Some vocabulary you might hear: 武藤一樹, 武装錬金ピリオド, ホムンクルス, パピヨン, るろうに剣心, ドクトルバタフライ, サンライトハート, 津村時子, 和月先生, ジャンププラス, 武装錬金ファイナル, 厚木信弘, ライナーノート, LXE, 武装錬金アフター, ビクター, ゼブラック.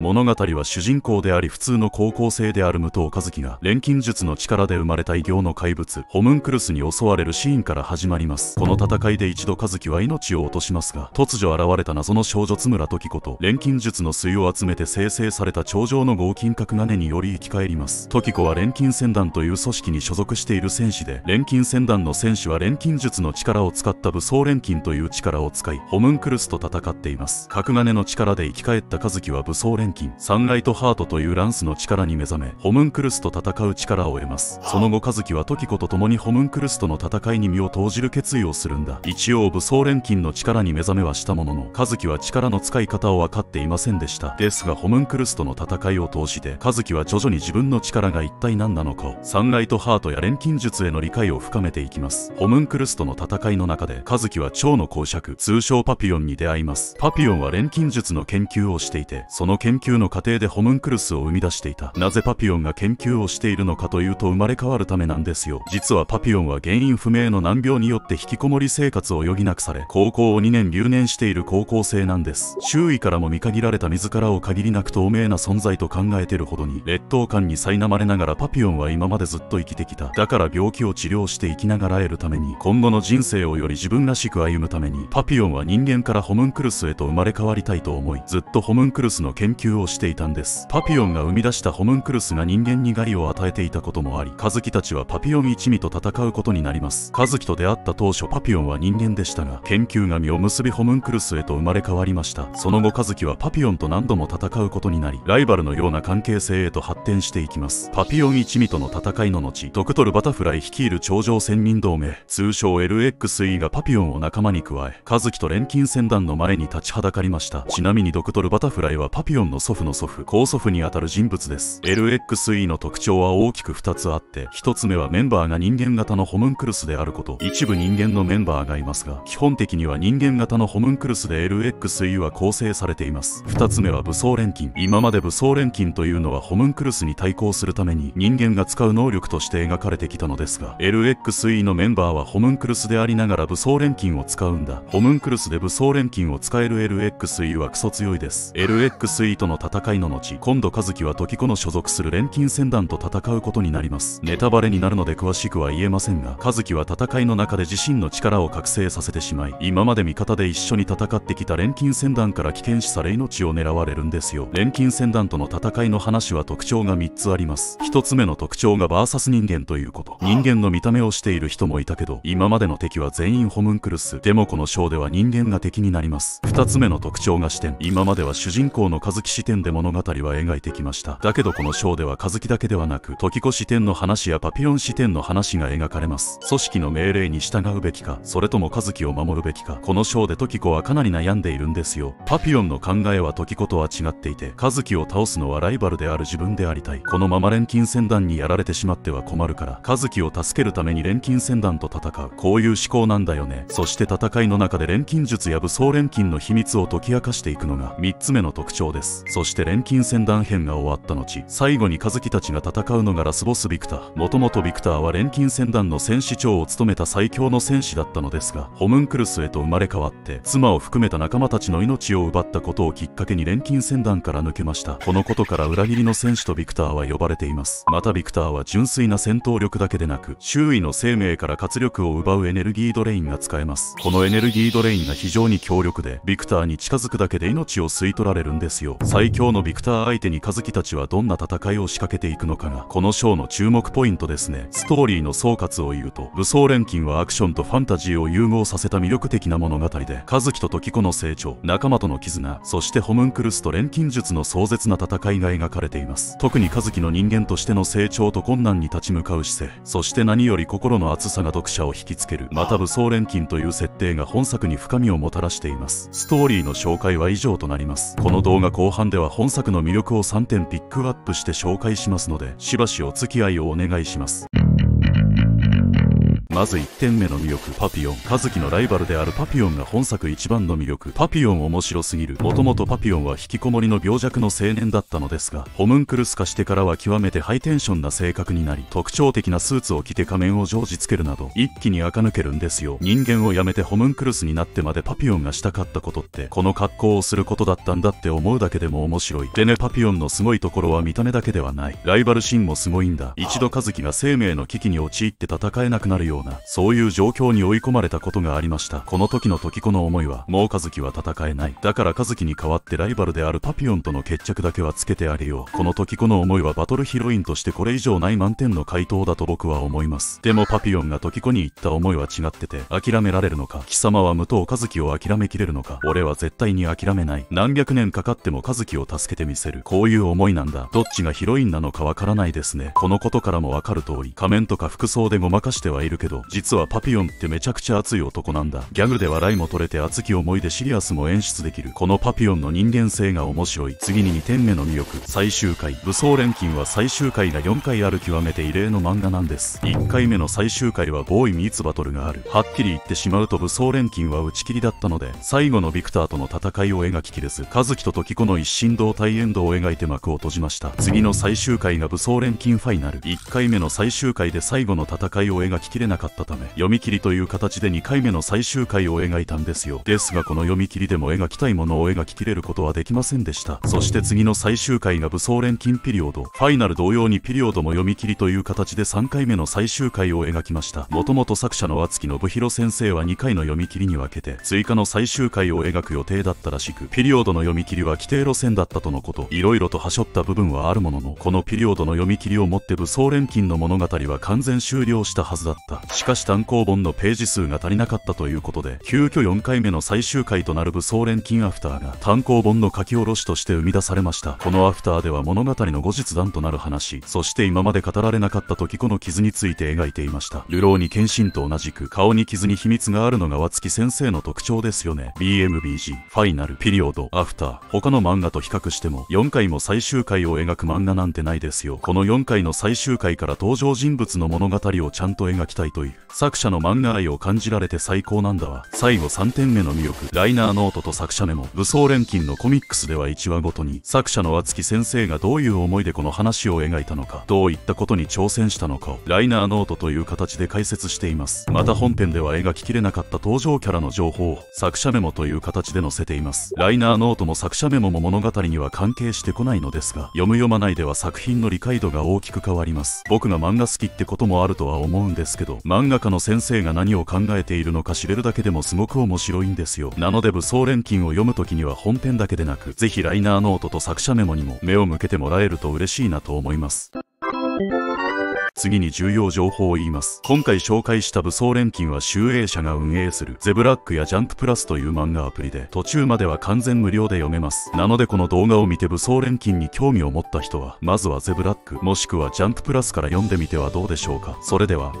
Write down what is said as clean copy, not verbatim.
物語は主人公であり普通の高校生である武藤一樹が錬金術の力で生まれた異形の怪物ホムンクルスに襲われるシーンから始まります。この戦いで一度一樹は命を落としますが、突如現れた謎の少女津村時子と錬金術の粋を集めて生成された超常の合金核金により生き返ります。時子は錬金船団という組織に所属している戦士で、錬金船団の戦士は錬金術の力を使った武装錬金という力を使いホムンクルスと戦っています。核金の力で生き返った一樹は武装錬金サンライトハートというランスの力に目覚め、ホムンクルスと戦う力を得ます。その後一樹は時子と共にホムンクルスとの戦いに身を投じる決意をするんだ。一応武装錬金の力に目覚めはしたものの、一樹は力の使い方を分かっていませんでした。ですがホムンクルスとの戦いを通して一樹は徐々に自分の力が一体何なのかを、サンライトハートや錬金術への理解を深めていきます。ホムンクルスとの戦いの中で一樹は蝶の公爵、通称パピヨンに出会います。パピヨンは錬金術の研究をしていて、その研究の過程でホムンクルスを生み出していた。なぜパピヨンが研究をしているのかというと、生まれ変わるためなんですよ。実はパピヨンは原因不明の難病によって引きこもり生活を余儀なくされ、高校を2年留年している高校生なんです。周囲からも見限られた、自らを限りなく透明な存在と考えてるほどに劣等感に苛まれながら、パピヨンは今までずっと生きてきた。だから病気を治療して生きながら得るために、今後の人生をより自分らしく歩むために、パピヨンは人間からホムンクルスへと生まれ変わりたいと思い、ずっとホムンクルスの研究をしていたんです。パピヨンが生み出したホムンクルスが人間に害を与えていたこともあり、一樹たちはパピヨン一味と戦うことになります。一樹と出会った当初、パピヨンは人間でしたが、研究が実を結びホムンクルスへと生まれ変わりました。その後一樹はパピヨンと何度も戦うことになり、ライバルのような関係性へと発展していきます。パピヨン一味との戦いの後、ドクトルバタフライ率いる超常仙人同盟、通称 LXE がパピヨンを仲間に加え、一樹と錬金船団の前に立ちはだかりました。ちなみにドクトルバタフライはパピヨンの祖父、高祖父にあたる人物です。 LXE の特徴は大きく2つあって、1つ目はメンバーが人間型のホムンクルスであること。一部人間のメンバーがいますが、基本的には人間型のホムンクルスで LXE は構成されています。2つ目は武装錬金。今まで武装錬金というのはホムンクルスに対抗するために人間が使う能力として描かれてきたのですが、 LXE のメンバーはホムンクルスでありながら武装錬金を使うんだ。ホムンクルスで武装錬金を使える LXE はクソ強いです。 LXE との戦いの後、今度一樹は時子の所属する錬金船団と戦うことになります。ネタバレになるので詳しくは言えませんが、一樹は戦いの中で自身の力を覚醒させてしまい、今まで味方で一緒に戦ってきた錬金船団から危険視され命を狙われるんですよ。錬金船団との戦いの話は特徴が3つあります。1つ目の特徴がバーサス人間ということ。人間の見た目をしている人もいたけど、今までの敵は全員ホムンクルス。でもこの章では人間が敵になります。2つ目の特徴が視点。今までは主人公の一樹視点で物語は描いてきました。だけどこの章では一樹だけではなく、時子視点の話やパピヨン視点の話が描かれます。組織の命令に従うべきか、それとも一樹を守るべきか。この章で時子はかなり悩んでいるんですよ。パピヨンの考えは時子とは違っていて、一樹を倒すのはライバルである自分でありたい。このまま錬金船団にやられてしまっては困るから、一樹を助けるために錬金船団と戦う。こういう思考なんだよね。そして戦いの中で錬金術や武装錬金の秘密を解き明かしていくのが3つ目の特徴です。そして錬金船団編が終わった後、最後に一樹たちが戦うのがラスボスビクター。もともとビクターは錬金船団の戦士長を務めた最強の戦士だったのですが、ホムンクルスへと生まれ変わって妻を含めた仲間たちの命を奪ったことをきっかけに錬金船団から抜けました。このことから裏切りの戦士とビクターは呼ばれています。またビクターは純粋な戦闘力だけでなく、周囲の生命から活力を奪うエネルギードレインが使えます。このエネルギードレインが非常に強力で、ビクターに近づくだけで命を吸い取られるんですよ。最強のビクター相手に一樹たちはどんな戦いを仕掛けていくのかがこの章の注目ポイントですね。ストーリーの総括を言うと、武装錬金はアクションとファンタジーを融合させた魅力的な物語で、一樹と時子の成長、仲間との絆、そしてホムンクルスと錬金術の壮絶な戦いが描かれています。特に一樹の人間としての成長と困難に立ち向かう姿勢、そして何より心の熱さが読者を引きつける。また武装錬金という設定が本作に深みをもたらしています。ストーリーの紹介は以上となります。この動画後半では本作の魅力を3点ピックアップして紹介しますので、しばしお付き合いをお願いします。まず1点目の魅力、パピヨン。カズキのライバルであるパピヨンが本作一番の魅力。パピヨン面白すぎる。もともとパピヨンは引きこもりの病弱の青年だったのですが、ホムンクルス化してからは極めてハイテンションな性格になり、特徴的なスーツを着て仮面を常時つけるなど、一気に垢抜けるんですよ。人間を辞めてホムンクルスになってまでパピヨンがしたかったことって、この格好をすることだったんだって思うだけでも面白い。でね、パピヨンのすごいところは見た目だけではない。ライバル心もすごいんだ。一度カズキが生命の危機に陥って戦えなくなるような、そういう状況に追い込まれたことがありました。この時の時子の思いは、もうカズキは戦えない。だからカズキに代わってライバルであるパピヨンとの決着だけはつけてあげよう。この時子の思いはバトルヒロインとしてこれ以上ない満点の回答だと僕は思います。でもパピヨンが時子に言った思いは違ってて、諦められるのか、貴様は武藤カズキを諦めきれるのか、俺は絶対に諦めない。何百年かかってもカズキを助けてみせる。こういう思いなんだ。どっちがヒロインなのかわからないですね。このことからもわかる通り、仮面とか服装でごまかしてはいるけど、実はパピヨンってめちゃくちゃ熱い男なんだ。ギャグで笑いも取れて熱き思いでシリアスも演出できる。このパピヨンの人間性が面白い。次に2点目の魅力、最終回。武装錬金は最終回が4回ある極めて異例の漫画なんです。1回目の最終回はボーイミーツバトルがある。はっきり言ってしまうと武装錬金は打ち切りだったので、最後のビクターとの戦いを描ききれず、カズキと時子の一心同体エンドを描いて幕を閉じました。次の最終回が武装錬金ファイナル。1回目の最終回で最後の戦いを描ききれなかったため、読み切りという形で2回目の最終回を描いたんですよ。ですがこの読み切りでも描きたいものを描ききれることはできませんでした。そして次の最終回が武装錬金ピリオド。ファイナル同様にピリオドも読み切りという形で3回目の最終回を描きました。もともと作者の厚木信弘先生は2回の読み切りに分けて、追加の最終回を描く予定だったらしく、ピリオドの読み切りは規定路線だったとのこと。いろいろと端折った部分はあるものの、このピリオドの読み切りをもって武装錬金の物語は完全終了したはずだった。しかし単行本のページ数が足りなかったということで、急遽4回目の最終回となる武装錬金アフターが単行本の書き下ろしとして生み出されました。このアフターでは物語の後日談となる話、そして今まで語られなかった時子の傷について描いていました。流浪に剣心と同じく顔に傷に秘密があるのが和月先生の特徴ですよね。BMBG、ファイナル、ピリオド、アフター、他の漫画と比較しても4回も最終回を描く漫画なんてないですよ。この4回の最終回から登場人物の物語をちゃんと描きたいという作者の漫画愛を感じられて最高なんだわ。最後3点目の魅力、ライナーノートと作者メモ。武装錬金のコミックスでは1話ごとに作者の和月先生がどういう思いでこの話を描いたのか、どういったことに挑戦したのかをライナーノートという形で解説しています。また本編では描ききれなかった登場キャラの情報を作者メモという形で載せています。ライナーノートも作者メモも物語には関係してこないのですが、読む読まないでは作品の理解度が大きく変わります。僕が漫画好きってこともあるとは思うんですけど、漫画家の先生が何を考えているのか知れるだけでもすごく面白いんですよ。なので武装錬金を読むときには本編だけでなく、ぜひライナーノートと作者メモにも目を向けてもらえると嬉しいなと思います。次に重要情報を言います。今回紹介した武装錬金は集英社が運営するゼブラックやジャンププラスという漫画アプリで途中までは完全無料で読めます。なのでこの動画を見て武装錬金に興味を持った人は、まずはゼブラックもしくはジャンププラスから読んでみてはどうでしょうか。それでは。